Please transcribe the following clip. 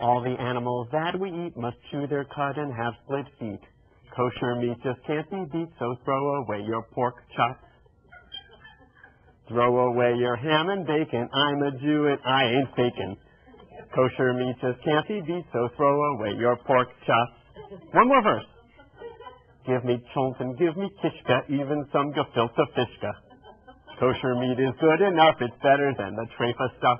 All the animals that we eat must chew their cud and have split feet. Kosher meat just can't be beat, so throw away your pork chops. Throw away your ham and bacon. I'm a Jew and I ain't faking. Kosher meat just can't be beat, so throw away your pork chops. One more verse. Give me chulent and give me kishka, even some gefilte fishka. Kosher meat is good enough, it's better than the trefa stuff.